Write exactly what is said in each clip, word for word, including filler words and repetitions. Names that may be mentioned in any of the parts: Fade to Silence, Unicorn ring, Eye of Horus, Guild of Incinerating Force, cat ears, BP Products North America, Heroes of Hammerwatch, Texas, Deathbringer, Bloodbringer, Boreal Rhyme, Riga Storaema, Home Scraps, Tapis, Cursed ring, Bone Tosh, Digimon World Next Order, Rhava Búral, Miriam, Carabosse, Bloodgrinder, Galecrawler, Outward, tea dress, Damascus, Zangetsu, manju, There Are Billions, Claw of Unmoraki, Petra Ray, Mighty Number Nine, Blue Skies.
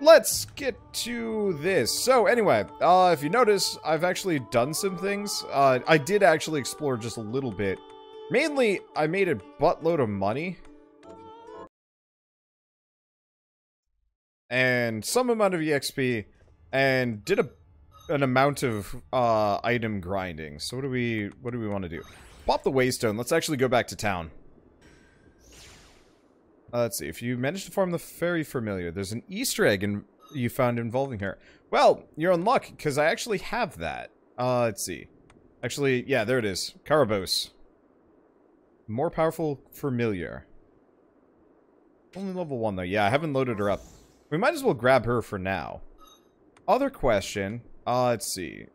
Let's get to this. So anyway, uh, if you notice, I've actually done some things. Uh, I did actually explore just a little bit. Mainly, I made a buttload of money. And some amount of E X P. And did a, an amount of uh, item grinding. So what do we, what do we want to do? Pop the Waystone. Let's actually go back to town. Uh, let's see, if you manage to farm the Fairy Familiar, there's an Easter egg in, you found involving her. Well, you're in luck, because I actually have that. Uh, let's see. Actually, yeah, there it is. Carabosse. More powerful Familiar. Only level one, though. Yeah, I haven't loaded her up. We might as well grab her for now. Other question. Uh, let's see.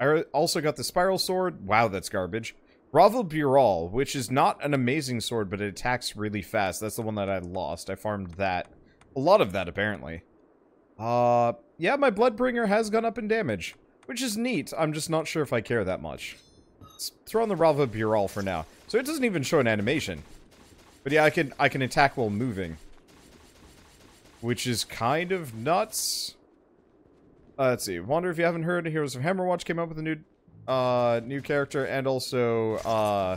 I also got the Spiral Sword. Wow, that's garbage. Rhava Búral, which is not an amazing sword, but it attacks really fast. That's the one that I lost. I farmed that. A lot of that, apparently. Uh, yeah, my Bloodbringer has gone up in damage, which is neat. I'm just not sure if I care that much. Let's throw on the Rhava Búral for now. So it doesn't even show an animation. But yeah, I can, I can attack while moving. Which is kind of nuts. Uh, let's see. Wonder if you haven't heard, Heroes of Hammerwatch came up with a new... Uh, new character, and also, uh...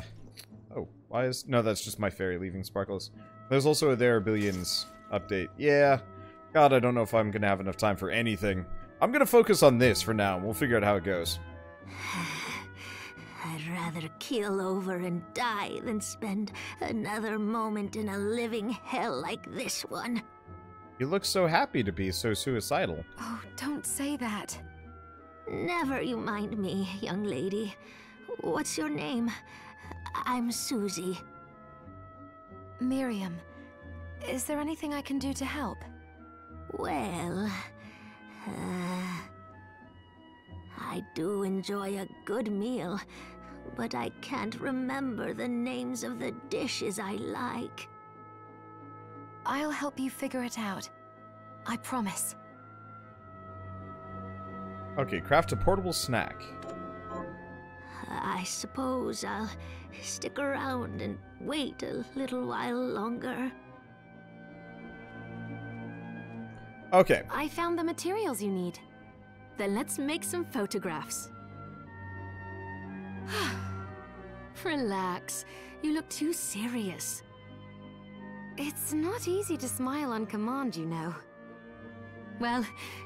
Oh, why is... No, that's just my fairy leaving Sparkles. There's also a There Are Billions update. Yeah. God, I don't know if I'm gonna have enough time for anything. I'm gonna focus on this for now, and we'll figure out how it goes. I'd rather keel over and die than spend another moment in a living hell like this one. You look so happy to be so suicidal. Oh, don't say that. Never you mind me, young lady. What's your name? I'm Susie. Miriam, is there anything I can do to help? Well, uh, I do enjoy a good meal, but I can't remember the names of the dishes I like. I'll help you figure it out. I promise. Okay, craft a portable snack. I suppose I'll stick around and wait a little while longer. Okay. I found the materials you need. Then let's make some photographs. Relax. You look too serious. It's not easy to smile on command, you know. Well,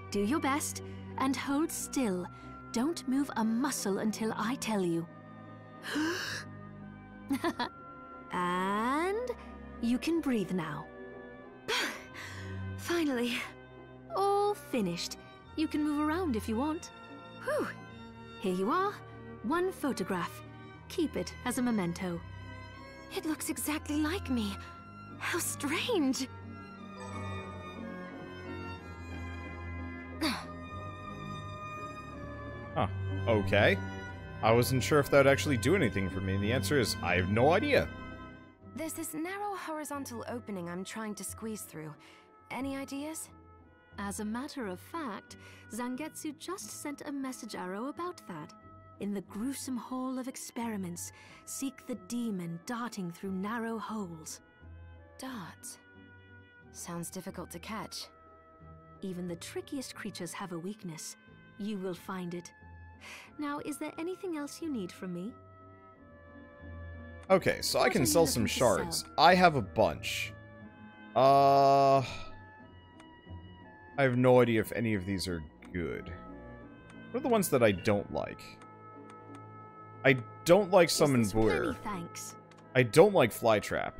do your best. And hold still. Don't move a muscle until I tell you. And you can breathe now. Finally. All finished. You can move around if you want. Whew. Here you are. One photograph. Keep it as a memento. It looks exactly like me. How strange. Huh. Okay. I wasn't sure if that would actually do anything for me, and the answer is, I have no idea. There's this narrow horizontal opening I'm trying to squeeze through. Any ideas? As a matter of fact, Zangetsu just sent a message arrow about that. In the gruesome hall of experiments, seek the demon darting through narrow holes. Darts? Sounds difficult to catch. Even the trickiest creatures have a weakness. You will find it. Now, is there anything else you need from me? Okay, so I can sell some shards. I have a bunch. Uh, I have no idea if any of these are good. What are the ones that I don't like? I don't like Summon Bat. Thanks. I don't like Flytrap.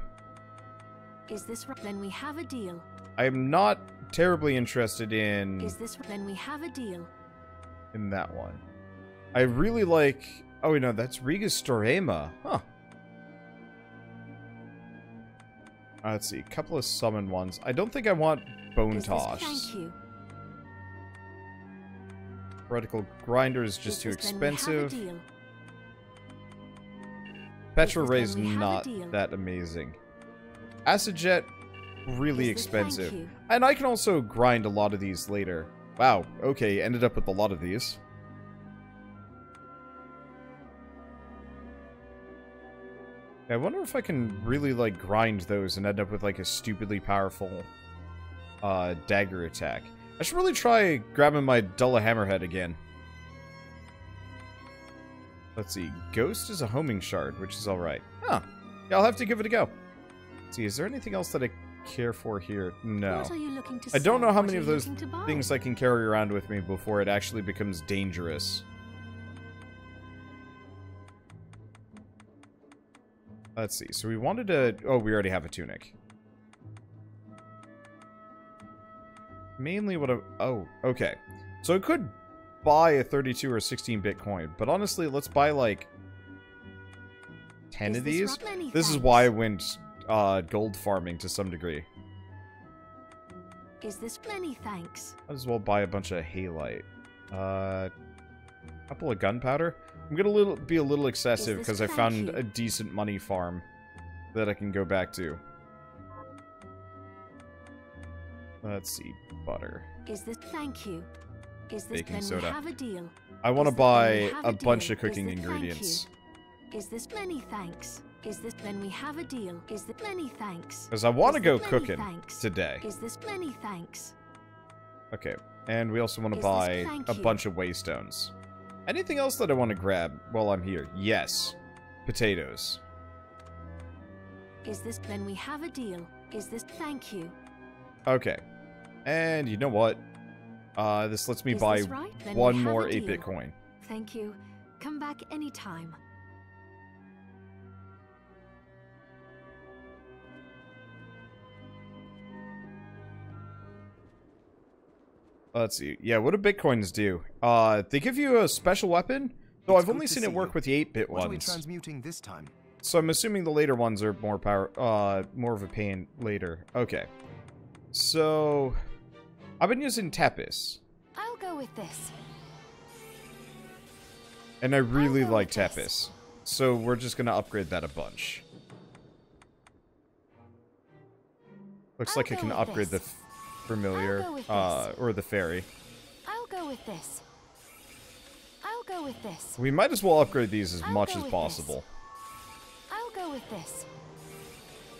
Is this right? Then we have a deal. I am not terribly interested in. Is this right? Then we have a deal. In that one. I really like... Oh, no, that's Riga Storaema. Huh. Uh, let's see. A couple of summon ones. I don't think I want Bone Tosh. Thank you. Radical Grinder is just too expensive. Petra Ray is not that amazing. Acid Jet, really expensive. And I can also grind a lot of these later. Wow, okay, ended up with a lot of these. I wonder if I can really, like, grind those and end up with, like, a stupidly powerful uh, dagger attack. I should really try grabbing my Dullahammer Head again. Let's see. Ghost is a homing shard, which is alright. Huh. Yeah, I'll have to give it a go. Let's see, is there anything else that I care for here? No. What are you looking to I don't know how many of those things I can carry around with me before it actually becomes dangerous. Let's see. So we wanted to... Oh, we already have a tunic. Mainly what I... Oh, okay. So I could buy a thirty-two or sixteen bit coin, but honestly, let's buy like ten of these. This is why I went uh, gold farming to some degree. Is this plenty? Thanks. Might as well buy a bunch of halite. Uh, couple of gunpowder. I'm gonna little, be a little excessive because I found a decent money farm that I can go back to. Let's see, butter. Is this thank you? Is this baking soda? Have a deal? I want to buy a, a bunch of cooking is ingredients. Is this plenty? Thanks. Is this then we have a deal? Is this plenty? Thanks. Because I want to go cooking thanks. today. Is this plenty? Thanks. Okay, and we also want to buy a you? bunch of waystones. Anything else that I want to grab while I'm here? Yes, potatoes. Is this then we have a deal? Is this thank you? Okay, and you know what? Uh, this lets me Is buy right? one more eight bit coin. Thank you. Come back anytime. Let's see. Yeah, what do bitcoins do? Uh, they give you a special weapon. Though I've only seen it work with the eight bit ones. What are we transmuting this time? So I'm assuming the later ones are more power, uh, more of a pain later. Okay. So, I've been using Tapis. I'll go with this. And I really like Tapis. So we're just going to upgrade that a bunch. Looks like I can upgrade the familiar uh, or the fairy. I'll go with this. I'll go with this. We might as well upgrade these as much as possible. I'll go with this.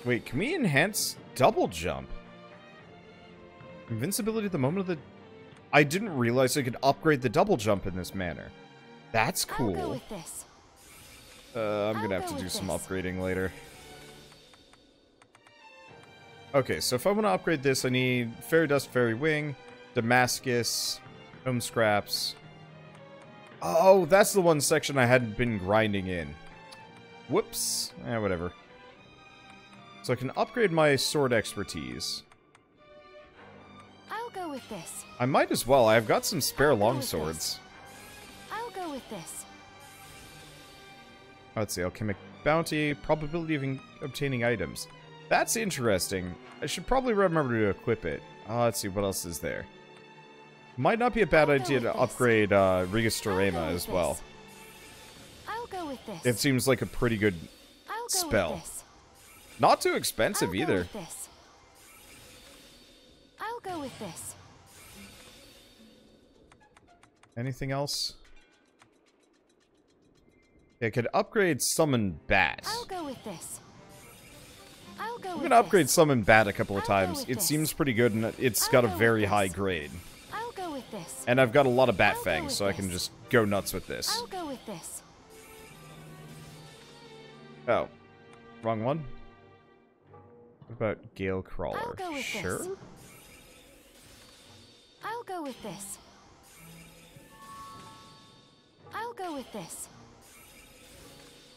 Wait, can we enhance double jump? Invincibility at the moment of the... I didn't realize I could upgrade the double jump in this manner. That's cool. I'll go with this. Uh, I'm going to have to do some this. upgrading later. Okay, so if I want to upgrade this, I need Fairy Dust, Fairy Wing, Damascus, Home Scraps. Oh, that's the one section I hadn't been grinding in. Whoops. Eh, whatever. So I can upgrade my sword expertise. With this. I might as well. I've got some spare long swords. I'll go with this. Let's see. Alchemic bounty. Probability of obtaining items. That's interesting. I should probably remember to equip it. Uh, let's see. What else is there? Might not be a bad idea to upgrade uh, Riga Storaema as well. I'll go with this. It seems like a pretty good spell. Not too expensive either. I'll go with this. Anything else? Yeah, I could upgrade Summon Bat. I'll go with this. I'll go I'm gonna with upgrade this. Summon Bat a couple of I'll times. It this. seems pretty good, and it's I'll got go a very high grade. I'll go with this. And I've got a lot of bat I'll fangs, so this. I can just go nuts with this. I'll go with this. Oh, wrong one. What about Galecrawler? Sure. This. I'll go with this. I'll go with this.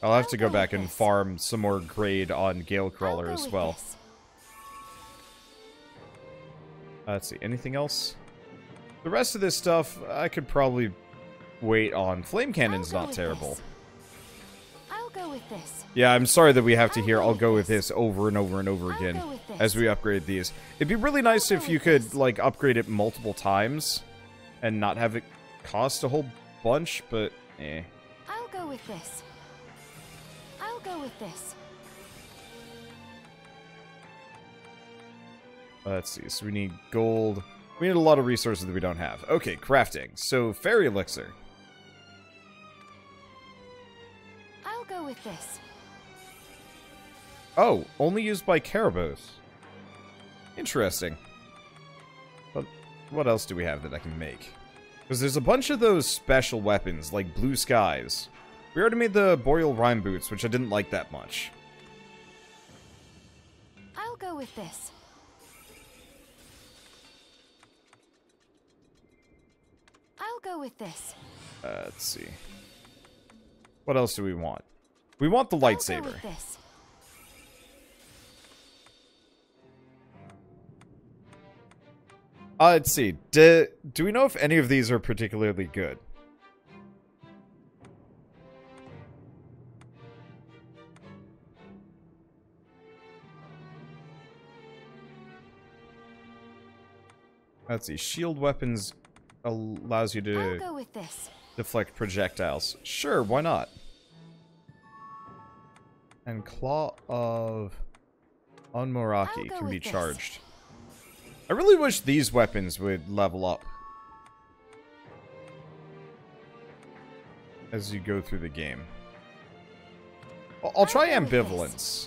I'll have I'll to go, go back and this. farm some more grade on Galecrawler as well. Uh, let's see, anything else? The rest of this stuff I could probably wait on. Flame cannon's not terrible. This. I'll go with this. Yeah, I'm sorry that we have to I'll hear go I'll go with this. this over and over and over I'll again. As we upgrade these. It'd be really nice if you could, like, upgrade it multiple times and not have it cost a whole bunch, but eh. I'll go with this. I'll go with this. Let's see. So we need gold. We need a lot of resources that we don't have. Okay, crafting. So, fairy elixir. I'll go with this. Oh, only used by Carabosse. Interesting. But what else do we have that I can make? Because there's a bunch of those special weapons, like Blue Skies. We already made the Boreal Rhyme boots, which I didn't like that much. I'll go with this. I'll go with this. Uh, let's see. What else do we want? We want the lightsaber. I'll go with this. Uh, let's see. Do, do we know if any of these are particularly good? Let's see. Shield weapons allows you to go with this. Deflect projectiles. Sure, why not? And Claw of Unmoraki can be charged. This. I really wish these weapons would level up as you go through the game. I'll, I'll try Ambivalence.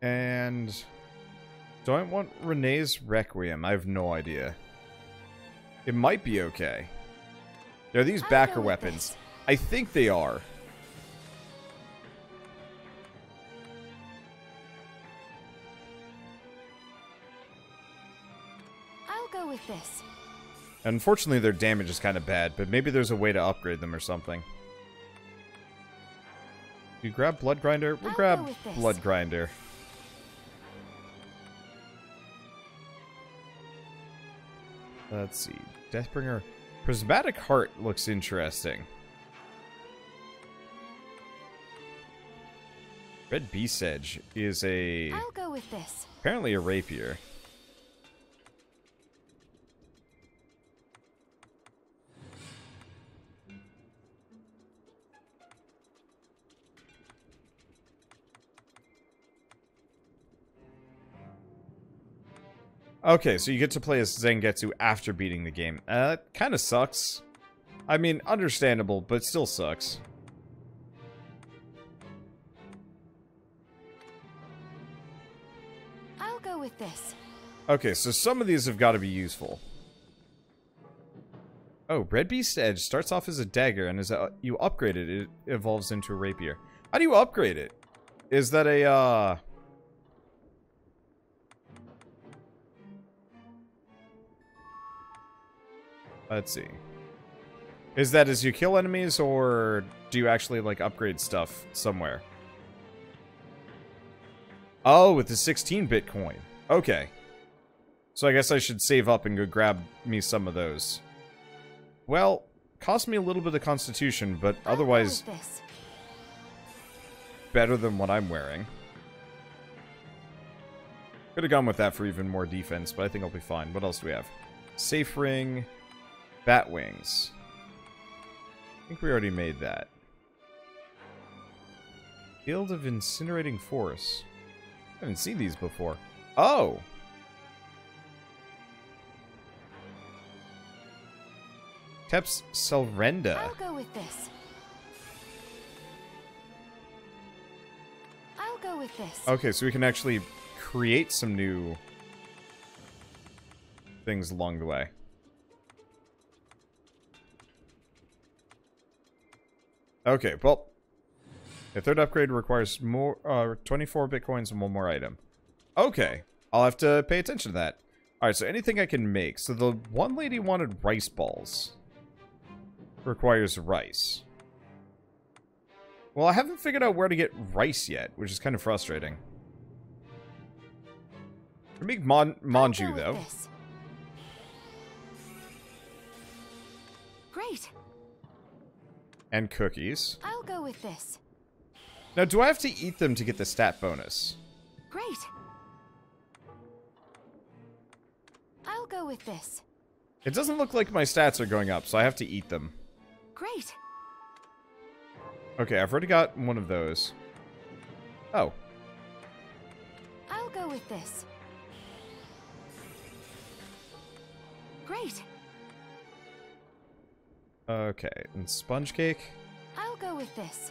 And do I want Renee's Requiem? I have no idea. It might be okay. Are these backer weapons? I think they are. This. Unfortunately, their damage is kind of bad, but maybe there's a way to upgrade them or something. You grab Bloodgrinder? We'll grab Bloodgrinder. Let's see. Deathbringer. Prismatic Heart looks interesting. Red Beast Edge is a... I'll go with this. Apparently a rapier. Okay, so you get to play as Zangetsu after beating the game. Uh, kind of sucks. I mean, understandable, but still sucks. I'll go with this. Okay, so some of these have got to be useful. Oh, Red Beast Edge starts off as a dagger, and as a, you upgrade it, it evolves into a rapier. How do you upgrade it? Is that a, uh... Let's see. Is that as you kill enemies, or do you actually, like, upgrade stuff somewhere? Oh, with the sixteen bit coin. Okay. So I guess I should save up and go grab me some of those. Well, cost me a little bit of constitution, but otherwise... better than what I'm wearing. Could have gone with that for even more defense, but I think I'll be fine. What else do we have? Safe ring... Bat wings. I think we already made that. Guild of Incinerating Force. I haven't seen these before. Oh! Teps Selrenda. I'll go with this. I'll go with this. Okay, so we can actually create some new things along the way. Okay, well, the third upgrade requires more, uh, twenty-four bitcoins and one more item. Okay, I'll have to pay attention to that. Alright, so anything I can make. So the one lady wanted rice balls. Requires rice. Well, I haven't figured out where to get rice yet, which is kind of frustrating. I can make mon manju, though. Great. And cookies. I'll go with this. Now, do I have to eat them to get the stat bonus? Great. I'll go with this. It doesn't look like my stats are going up, so I have to eat them. Great. Okay, I've already got one of those. Oh. I'll go with this. Great. Okay, and sponge cake. I'll go with this.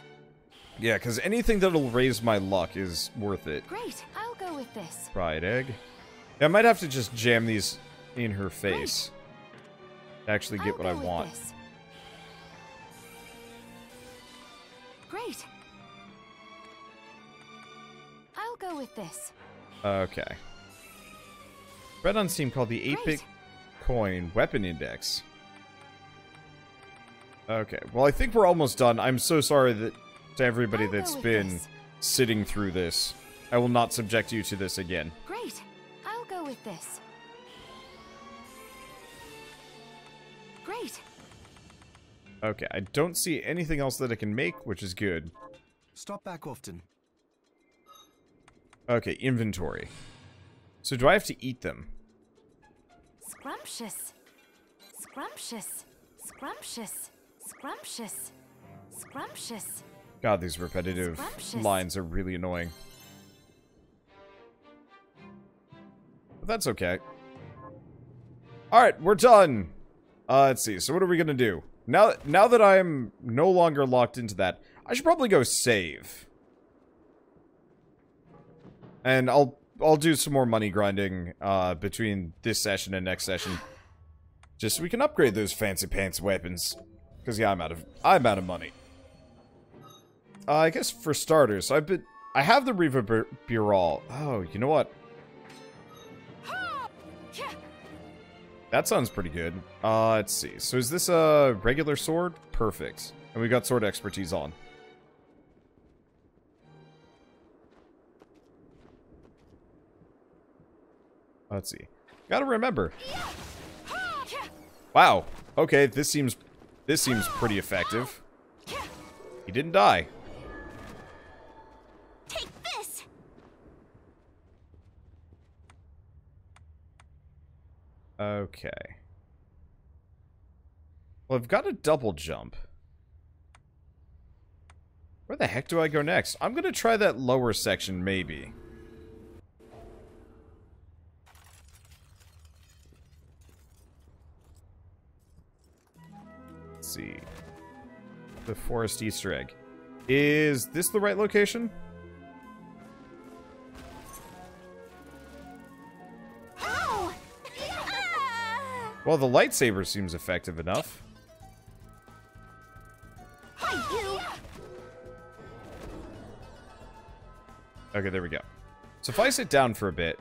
Yeah, because anything that'll raise my luck is worth it. Great, I'll go with this. Fried egg. Yeah, I might have to just jam these in her face. Great. To actually get I'll what I want. This. Great. I'll go with this. Okay. Red Unseam called the eight bit coin weapon index. Okay, well I think we're almost done. I'm so sorry that to everybody I'll that's been this. sitting through this. I will not subject you to this again. Great. I'll go with this. Great. Okay, I don't see anything else that I can make, which is good. Stop back often. Okay, inventory. So do I have to eat them? Scrumptious. Scrumptious. Scrumptious. Scrumptious. Scrumptious. God, these repetitive lines are really annoying. But that's okay. Alright, we're done. Uh, let's see. So what are we gonna do? Now, now that I'm no longer locked into that, I should probably go save. And I'll I'll do some more money grinding uh, between this session and next session, just so we can upgrade those fancy pants weapons. Because yeah, I'm out of I'm out of money. Uh, I guess for starters, I've been I have the Rhava Búral. Oh, you know what? That sounds pretty good. Uh, let's see. So is this a regular sword? Perfect. And we got sword expertise on. Let's see. Gotta remember. Wow. Okay, this seems this seems pretty effective. He didn't die. Take this. Okay. Well, I've got a double jump. Where the heck do I go next? I'm gonna try that lower section, maybe. See. The forest Easter egg. Is this the right location? Oh. Well, the lightsaber seems effective enough. Okay, there we go. So if I sit down for a bit.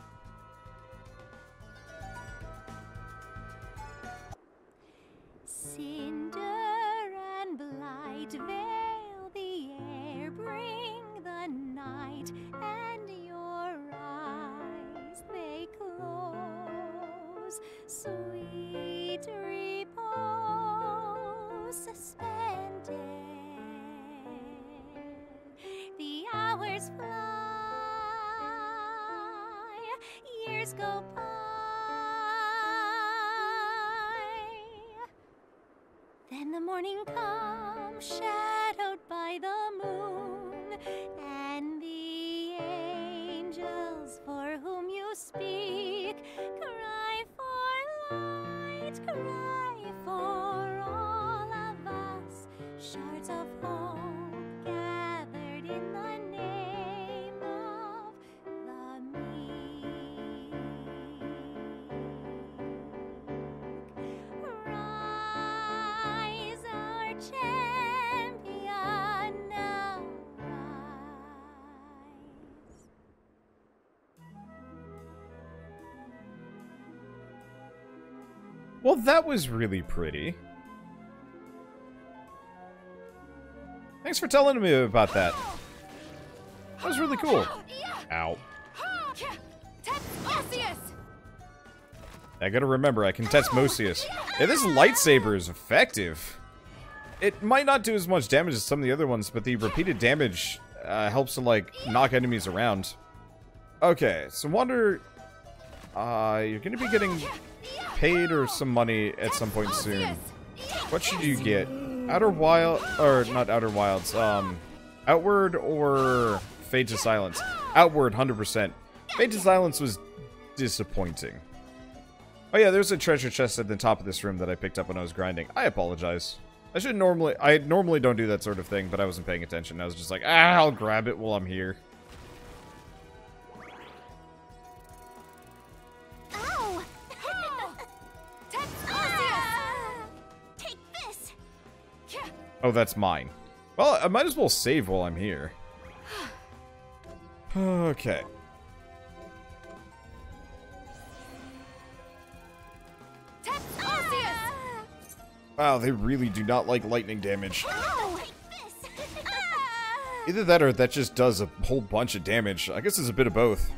Well, that was really pretty. Thanks for telling me about that. That was really cool. Ow. I gotta remember, I can test Mosius. Yeah, this lightsaber is effective. It might not do as much damage as some of the other ones, but the repeated damage uh, helps to, like, knock enemies around. Okay, so Wander... Uh, you're gonna be getting... paid or some money at some point soon. What should you get? Outer Wild, or not Outer Wilds, um, Outward or Fade to Silence? Outward, one hundred percent. Fade to Silence was disappointing. Oh yeah, there's a treasure chest at the top of this room that I picked up when I was grinding. I apologize. I should normally... I normally don't do that sort of thing, but I wasn't paying attention. I was just like, ah, I'll grab it while I'm here. Oh! Oh. Ah. Take this. Oh, that's mine. Well, I might as well save while I'm here. Okay. Wow, they really do not like lightning damage. Either that or that just does a whole bunch of damage. I guess it's a bit of both.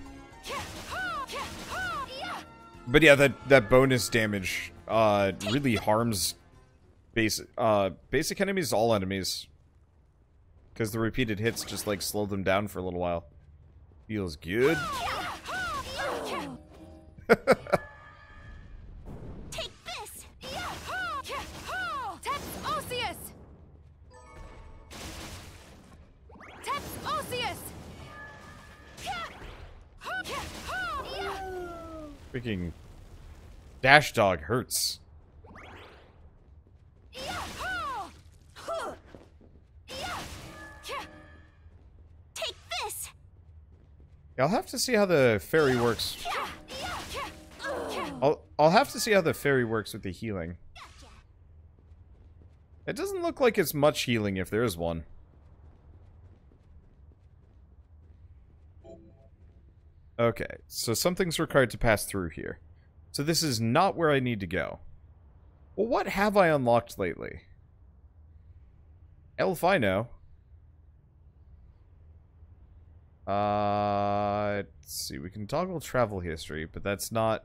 But yeah, that, that bonus damage uh, really harms basic, uh, basic enemies, all enemies. Because the repeated hits just like slow them down for a little while. Feels good. Freaking dash dog hurts. Take this. I'll have to see how the fairy works. I'll I'll have to see how the fairy works with the healing. It doesn't look like it's much healing if there is one. Okay, so something's required to pass through here. So this is not where I need to go. Well, what have I unlocked lately? Elf, I know. Uh, let's see, we can toggle travel history, but that's not...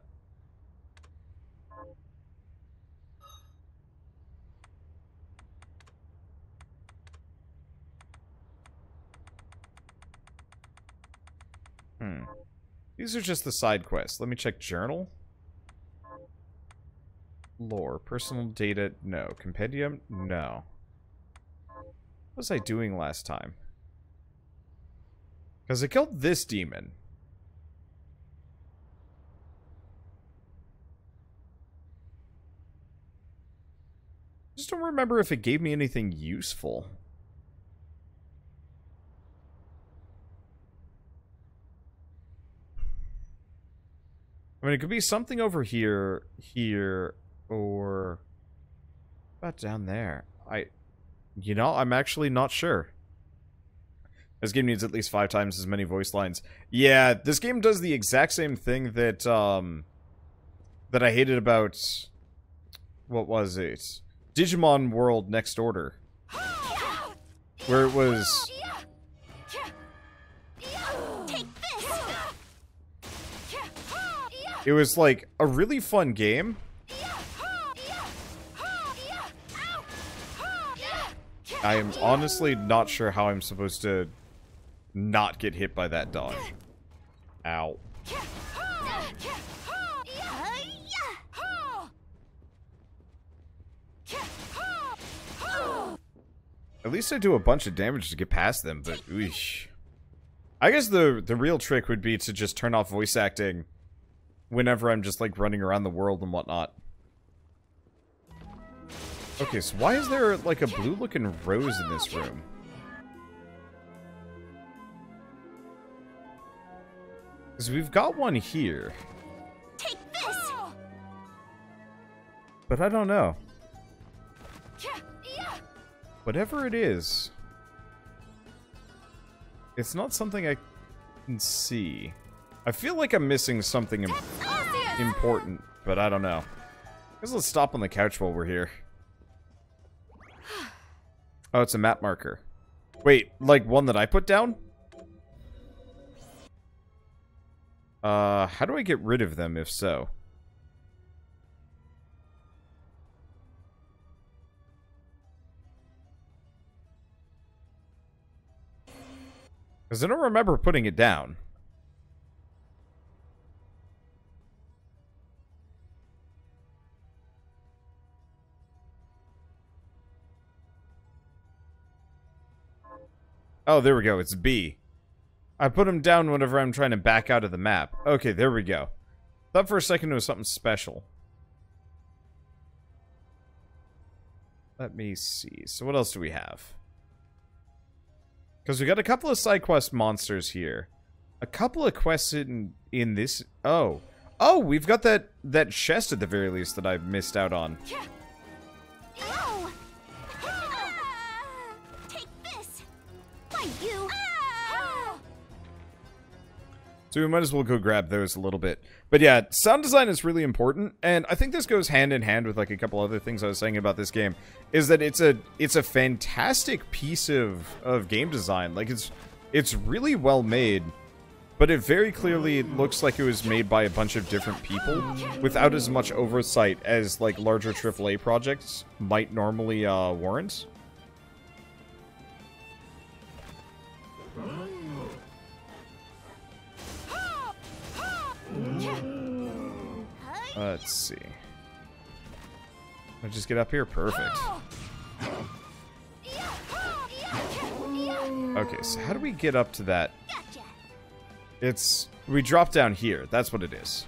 Hmm. These are just the side quests. Let me check journal. Lore. Personal data. No. Compendium. No. What was I doing last time? Because I killed this demon. I just don't remember if it gave me anything useful. I mean, it could be something over here, here, or about down there. I, you know, I'm actually not sure. This game needs at least five times as many voice lines. Yeah, this game does the exact same thing that, um, that I hated about, what was it? Digimon World Next Order. Where it was... It was, like, a really fun game. I am honestly not sure how I'm supposed to not get hit by that dog. Ow. At least I do a bunch of damage to get past them, but... Oosh. I guess the, the real trick would be to just turn off voice acting... Whenever I'm just, like, running around the world and whatnot. Okay, so why is there, like, a blue-looking rose in this room? Because we've got one here. Take this. But I don't know. Whatever it is... It's not something I can see. I feel like I'm missing something im important, but I don't know. I guess let's stop on the couch while we're here. Oh, it's a map marker. Wait, like one that I put down? Uh, how do I get rid of them, if so? Because I don't remember putting it down. Oh, there we go. It's B. I put him down whenever I'm trying to back out of the map. Okay, there we go. Thought for a second it was something special. Let me see. So what else do we have? Because we got a couple of side quest monsters here. A couple of quests in, in this... Oh. Oh, we've got that, that chest at the very least that I've missed out on. Take this. Why you? So we might as well go grab those a little bit. But yeah, sound design is really important, and I think this goes hand in hand with like a couple other things I was saying about this game, is that it's a it's a fantastic piece of of game design. Like it's it's really well made, but it very clearly looks like it was made by a bunch of different people without as much oversight as like larger triple A projects might normally uh, warrant. Let's see. I'll just get up here. Perfect. Okay, so how do we get up to that? It's... We drop down here. That's what it is.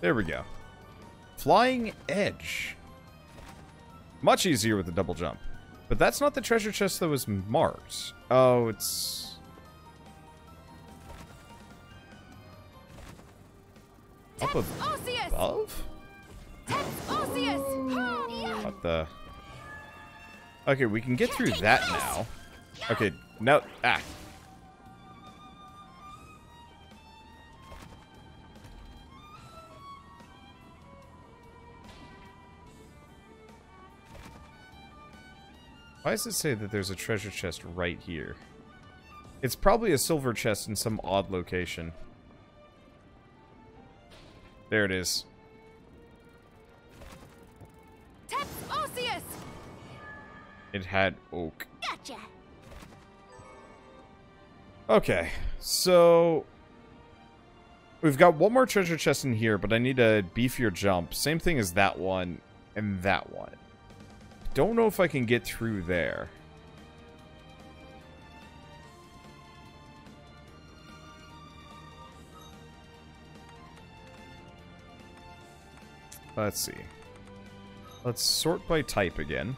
There we go. Flying Edge. Much easier with the double jump. But that's not the treasure chest that was marked. Oh, it's... Up above? What the... Okay, we can get through that now. Okay, now... Ah. Why does it say that there's a treasure chest right here? It's probably a silver chest in some odd location. There it is. It had oak. Gotcha. Okay, so... We've got one more treasure chest in here, but I need a beefier jump. Same thing as that one and that one. Don't know if I can get through there. Let's see. Let's sort by type again.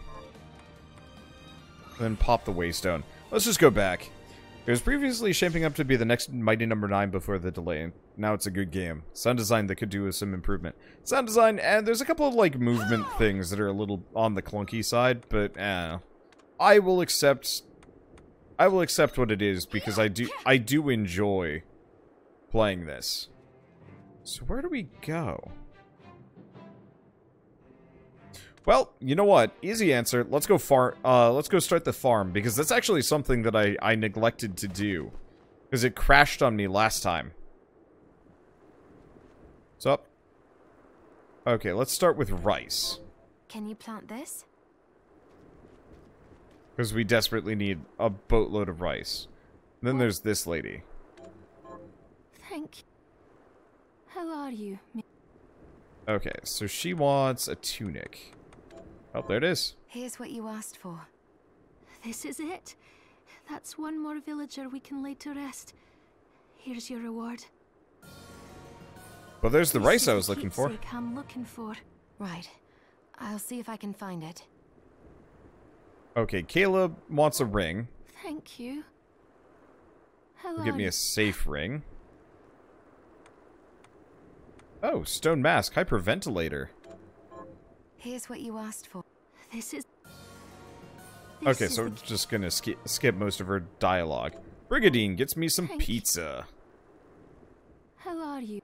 Then pop the waystone. Let's just go back. It was previously shaping up to be the next Mighty Number nine before the delay. Now it's a good game. Sound design that could do with some improvement. Sound design, and there's a couple of, like, movement things that are a little on the clunky side, but, eh. I will accept... I will accept what it is, because I do, I do enjoy playing this. So where do we go? Well, you know what? Easy answer. Let's go far. Uh, let's go start the farm, because that's actually something that I, I neglected to do. Because it crashed on me last time. What's up? Okay, let's start with rice. Can you plant this? Because we desperately need a boatload of rice. And then there's this lady. Thank you. How are you? Okay, so she wants a tunic. Oh, there it is. Here's what you asked for. This is it. That's one more villager we can lay to rest. Here's your reward. Well, there's the rice I was looking for. I'm looking for. Right. I'll see if I can find it. Okay, Caleb wants a ring. Thank you. Hello. Give me a safe ring. Oh, stone mask, hyperventilator. Here's what you asked for. This is... This okay, is so we're just gonna sk skip most of her dialogue. Brigadine gets me some Thank pizza. You. How are you?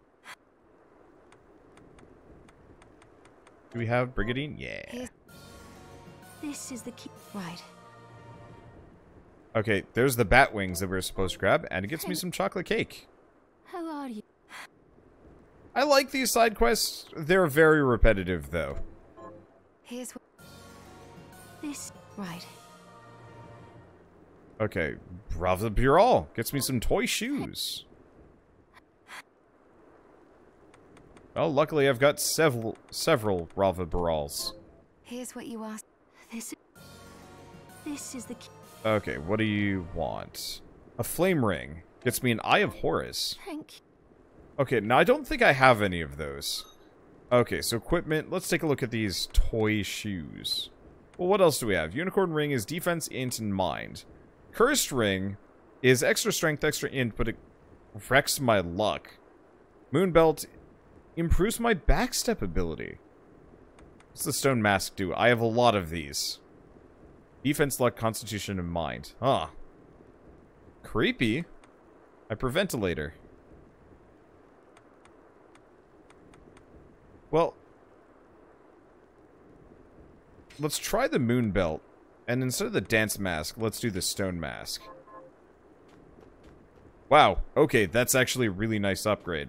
Do we have Brigadine? Yeah. Here's... This is the key. Right. Okay, there's the bat wings that we were supposed to grab, and it gets Thank me some chocolate cake. How are you? I like these side quests. They're very repetitive, though. Here's what this right. Okay, Rhava Búral gets me some toy shoes. Well, luckily I've got several several Rhava Búrals. Here's what you asked. This this is the key. Okay, what do you want? A flame ring. Gets me an Eye of Horus. Thank you. Okay, now I don't think I have any of those. Okay, so equipment. Let's take a look at these toy shoes. Well, what else do we have? Unicorn ring is defense, int, and mind. Cursed ring is extra strength, extra int, but it wrecks my luck. Moon belt improves my backstep ability. What's the stone mask do? I have a lot of these. Defense, luck, constitution, and mind. Huh. Creepy. Hyperventilator. Well, let's try the moon belt, and instead of the dance mask, let's do the stone mask. Wow, okay, that's actually a really nice upgrade.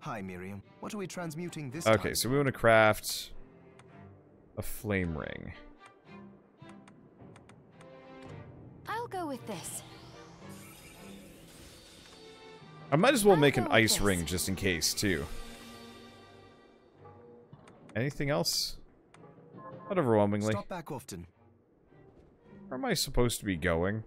Hi, Miriam. What are we transmuting this time? Okay, so we want to craft a flame ring. I'll go with this. I might as well I'll make an ice ring just in case, too. Anything else? Not overwhelmingly. Stop back often. Where am I supposed to be going?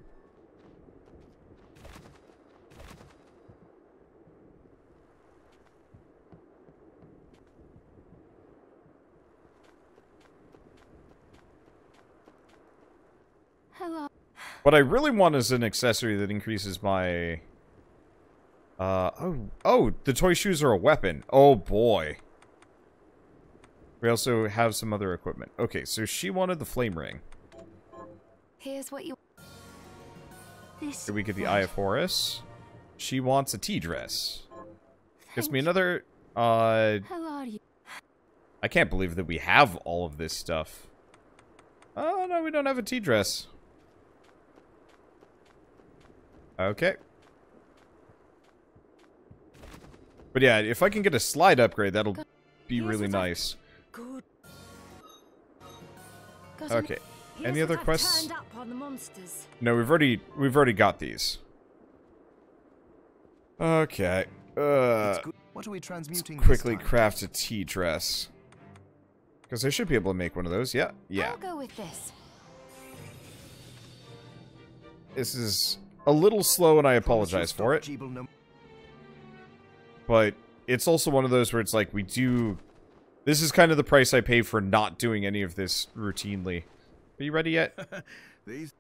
Hello. What I really want is an accessory that increases my... Uh, oh, oh, the toy shoes are a weapon. Oh, boy. We also have some other equipment. Okay, so she wanted the flame ring. Here's what you... This Here we get the Eye of Horus. She wants a tea dress. Gets me another, uh... How are you? I can't believe that we have all of this stuff. Oh, no, we don't have a tea dress. Okay. But yeah, if I can get a slide upgrade, that'll be really nice. Okay. Any other quests? No, we've already we've already got these. Okay. Uh, what are we transmuting? Let's quickly craft a tea dress. Because I should be able to make one of those. Yeah, yeah. I'll go with this. This is a little slow, and I apologize for it. But it's also one of those where it's like, we do... This is kind of the price I pay for not doing any of this routinely. Are you ready yet? These.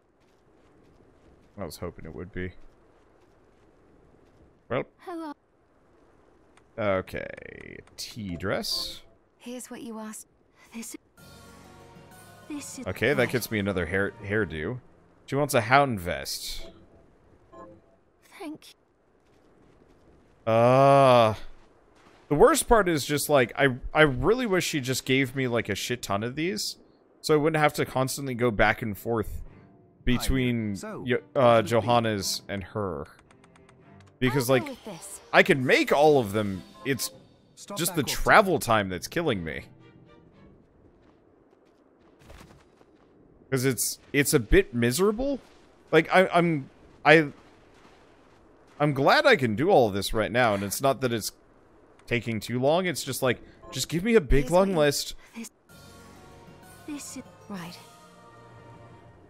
I was hoping it would be. Well. Hello. Okay. Tea dress. Here's what you asked. This. This is okay, that gets me another hair hairdo. She wants a hound vest. Thank you. Uh, the worst part is just, like, I, I really wish she just gave me, like, a shit ton of these. So I wouldn't have to constantly go back and forth between so, uh, Johanna's and her. Because, like, I can make all of them. It's Stop just the travel time that's killing me. Because it's, it's a bit miserable. Like, I, I'm... I... I'm glad I can do all of this right now, and it's not that it's taking too long, it's just like, just give me a big, long list. This, this is right.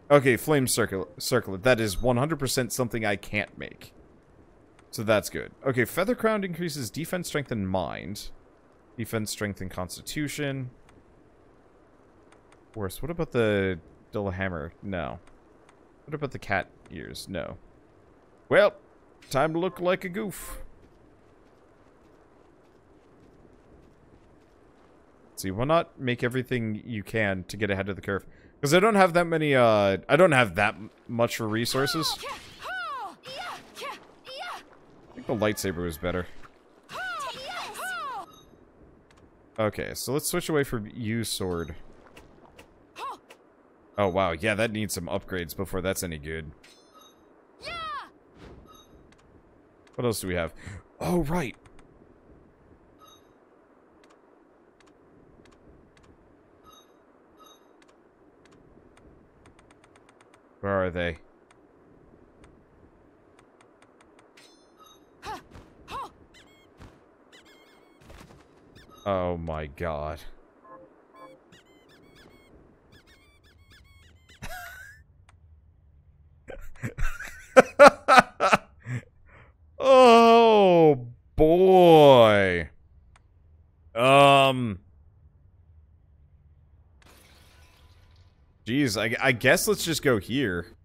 Okay, flame circle, circlet. That is one hundred percent something I can't make. So that's good. Okay, feather crown increases defense, strength, and mind. Defense, strength, and constitution. Worse. What about the Dullahammer? No. What about the cat ears? No. Well... Time to look like a goof. See, why not make everything you can to get ahead of the curve? Because I don't have that many, uh... I don't have that much for resources. I think the lightsaber was better. Okay, so let's switch away from you, sword. Oh, wow. Yeah, that needs some upgrades before that's any good. What else do we have? Oh, right. Where are they? Oh my god. Oh boy. Um. Jeez, I, I guess let's just go here.